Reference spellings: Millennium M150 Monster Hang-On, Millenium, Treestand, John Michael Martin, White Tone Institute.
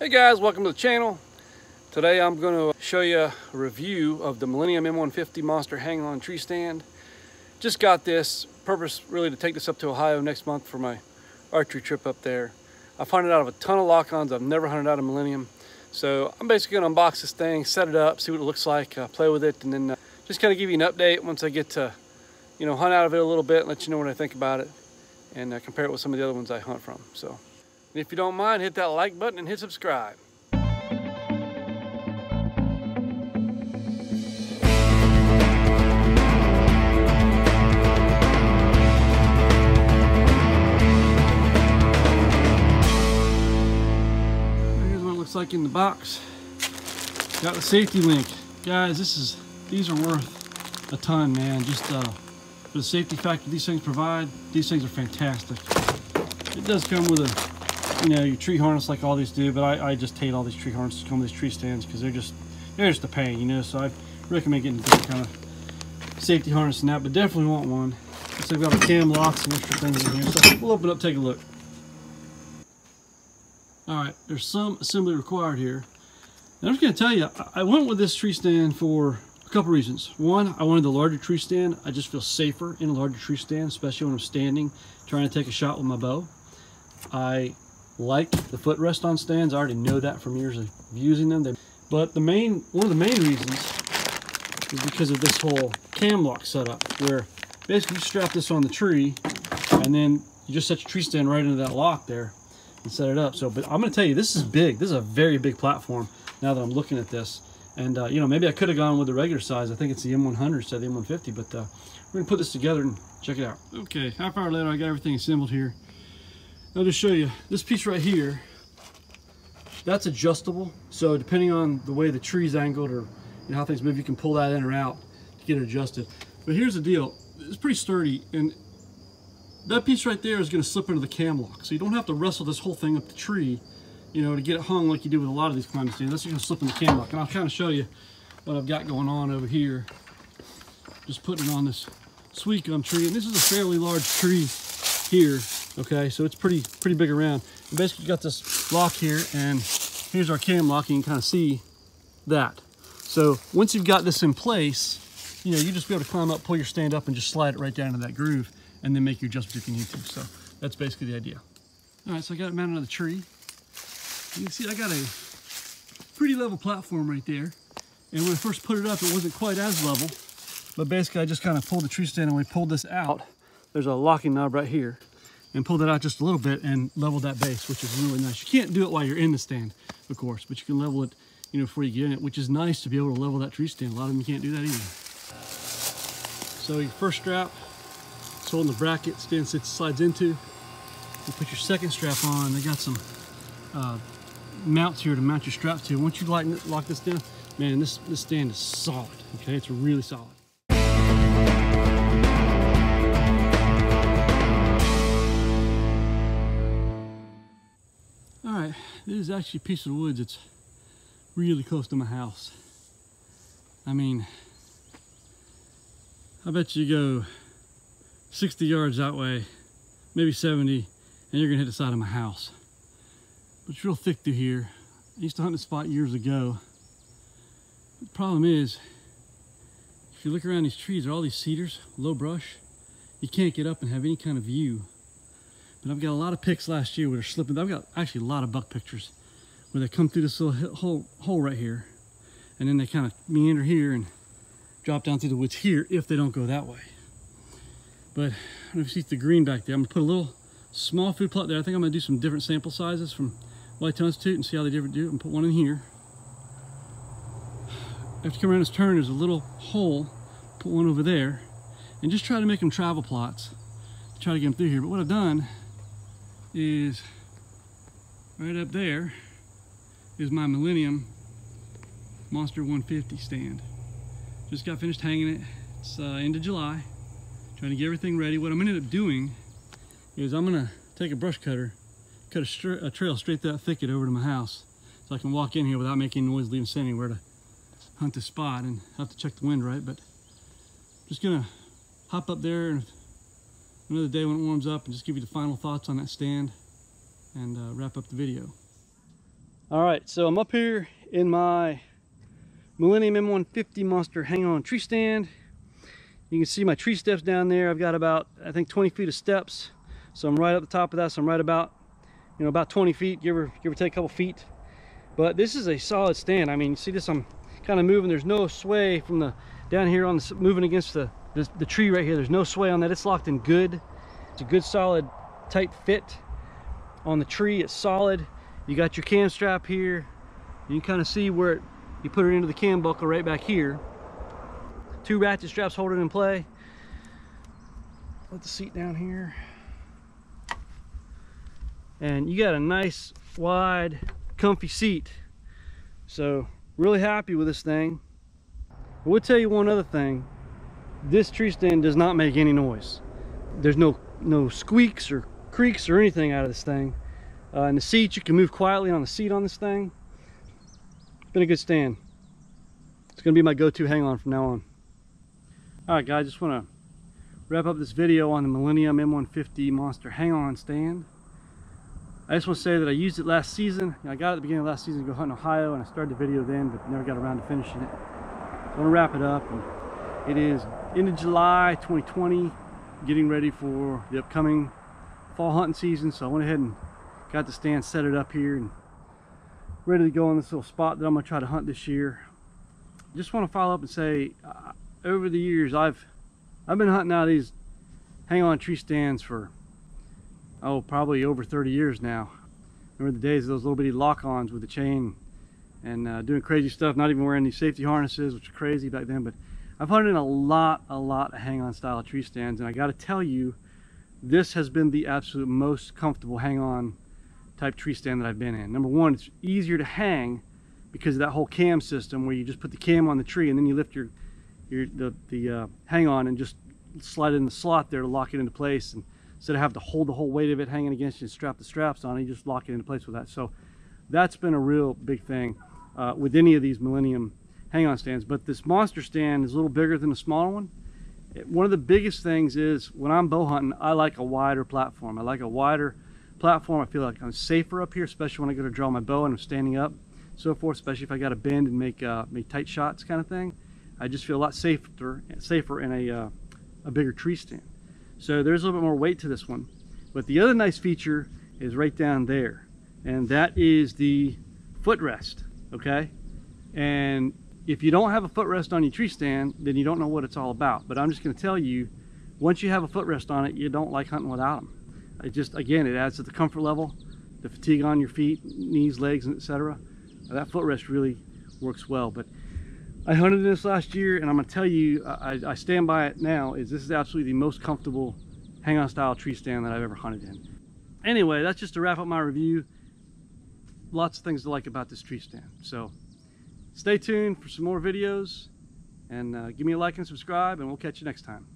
Hey guys, welcome to the channel. Today I'm going to show you a review of the Millennium M150 Monster Hang-On tree stand. Just got this, purpose really to take this up to Ohio next month for my archery trip up there. I've hunted out of a ton of lock-ons. I've never hunted out of Millennium. So I'm basically going to unbox this thing, set it up, see what it looks like, play with it, and then just kind of give you an update once I get to, you know, hunt out of it a little bit and let you know what I think about it and compare it with some of the other ones I hunt from. So. And if you don't mind, hit that like button and hit subscribe. Here's what it looks like in the box. Got the safety link. Guys, these are worth a ton, man. Just for the safety factor these things provide, these things are fantastic. It does come with a, you know, your tree harness like all these do, but I just hate all these tree harnesses come with these tree stands because they're just a pain, you know. So I recommend getting this kind of safety harness and that, but definitely want one. So I've got a cam lock, some extra things in here. So we'll open up, take a look. All right, there's some assembly required here. And I'm just gonna tell you, I went with this tree stand for a couple reasons. One, I wanted the larger tree stand. I just feel safer in a larger tree stand, especially when I'm standing trying to take a shot with my bow. I like the footrest on stands. I already know that from years of using them. But one of the main reasons is because of this whole cam lock setup, where basically you strap this on the tree and then you just set your tree stand right into that lock there and set it up. So, but I'm going to tell you, this is big. This is a very big platform now that I'm looking at this. And, you know, maybe I could have gone with the regular size. I think it's the M100 instead of the M150, but we're going to put this together and check it out. Okay, half hour later, I got everything assembled here. I'll just show you this piece right here. That's adjustable, so depending on the way the tree's angled or, you know, how things move, you can pull that in or out to get it adjusted. But here's the deal, it's pretty sturdy, and that piece right there is going to slip into the cam lock, so you don't have to wrestle this whole thing up the tree, you know, to get it hung like you do with a lot of these climbing stands. That's going to slip in the cam lock, and I'll kind of show you what I've got going on over here. Just putting it on this sweet gum tree, and this is a fairly large tree here. Okay, so it's pretty big around. And basically you got this lock here, and here's our cam lock, and you can kind of see that. So once you've got this in place, you know, you just be able to climb up, pull your stand up, and just slide it right down into that groove, and then make your adjustment if you need to. So that's basically the idea. All right, so I got it mounted on the tree. You can see I got a pretty level platform right there. And when I first put it up, it wasn't quite as level, but basically I just kind of pulled the tree stand, and we pulled this out. There's a locking knob right here, and pull that out just a little bit and level that base, which is really nice. You can't do it while you're in the stand, of course, but you can level it, you know, before you get in it, which is nice to be able to level that tree stand. A lot of them you can't do that either. So your first strap, it's holding the bracket, stand slides into. You put your second strap on. They got some mounts here to mount your strap to. Once you lock this down, man, this stand is solid, okay? It's really solid. This is actually a piece of woods that's really close to my house. I mean, I bet you go 60 yards that way, maybe 70, and you're gonna hit the side of my house. But it's real thick through here. I used to hunt this spot years ago. But the problem is, if you look around these trees, there are all these cedars, low brush. You can't get up and have any kind of view. But I've got a lot of pics last year where they're slipping. I've got actually a lot of buck pictures where they come through this little hole right here, and then they kind of meander here and drop down through the woods here if they don't go that way. But I don't know if you see the green back there. I'm gonna put a little small food plot there. I think I'm gonna do some different sample sizes from White Tone Institute and see how they different do it, and put one in here. After you come around this turn, there's a little hole. Put one over there, and just try to make them travel plots to try to get them through here. But what I've done is right up there is my Millennium Monster 150 stand. Just got finished hanging it. It's end of July. Trying to get everything ready. What I'm gonna end up doing is I'm gonna take a brush cutter, cut a trail straight through that thicket over to my house, so I can walk in here without making noise, leaving sand anywhere to hunt this spot, and have to check the wind right. But just gonna hop up there and another day when it warms up, and just give you the final thoughts on that stand and wrap up the video. Alright, so I'm up here in my Millennium M150 Monster Hang-On tree stand. You can see my tree steps down there. I've got about, I think, 20 feet of steps. So I'm right up the top of that. So I'm right about, you know, about 20 feet, give or take a couple feet. But this is a solid stand. I mean, you see this, I'm kind of moving. There's no sway from the, down here on the, moving against the tree right here. There's no sway on that. It's locked in good. It's a good, solid, tight fit on the tree. It's solid. You got your cam strap here. You can kind of see where it, you put it into the cam buckle right back here. Two ratchet straps hold it in play. Let the seat down here. And you got a nice, wide, comfy seat. So, really happy with this thing. I will tell you one other thing. This tree stand does not make any noise. There's no squeaks or creaks or anything out of this thing. And the seat, you can move quietly on the seat on this thing. It's been a good stand. It's going to be my go-to hang-on from now on. Alright guys, just want to wrap up this video on the Millennium M150 Monster Hang-On stand. I just want to say that I used it last season. I got it at the beginning of last season to go hunt in Ohio, and I started the video then, but never got around to finishing it. So I'm going to wrap it up. And it is end of July 2020, getting ready for the upcoming fall hunting season, so I went ahead and got the stand, set it up here, and ready to go on this little spot that I'm going to try to hunt this year. Just want to follow up and say, over the years, I've been hunting out of these hang-on tree stands for, oh, probably over 30 years now. Remember the days of those little bitty lock-ons with the chain and doing crazy stuff, not even wearing any safety harnesses, which was crazy back then. But I've hunted in a lot of hang-on style tree stands, and I got to tell you, this has been the absolute most comfortable hang-on type tree stand that I've been in. Number one, it's easier to hang because of that whole cam system where you just put the cam on the tree and then you lift the hang on and just slide it in the slot there to lock it into place, and instead of having to hold the whole weight of it hanging against you and strap the straps on, you just lock it into place with that. So that's been a real big thing with any of these Millennium hang-on stands, but this monster stand is a little bigger than the smaller one. One of the biggest things is when I'm bow hunting, I like a wider platform. I like a wider platform. I feel like I'm safer up here, especially when I go to draw my bow and I'm standing up, so forth, especially if I got to bend and make tight shots kind of thing. I just feel a lot safer in a bigger tree stand. So there's a little bit more weight to this one. But the other nice feature is right down there, and that is the footrest, okay? And if you don't have a footrest on your tree stand, then you don't know what it's all about. But I'm just going to tell you, once you have a footrest on it, you don't like hunting without them. It just, again, it adds to the comfort level, the fatigue on your feet, knees, legs, and etc. That footrest really works well. But I hunted this last year, and I'm going to tell you, I stand by it now, is this is absolutely the most comfortable hang-on style tree stand that I've ever hunted in. Anyway, that's just to wrap up my review. Lots of things to like about this tree stand. So stay tuned for some more videos, and give me a like and subscribe, and we'll catch you next time.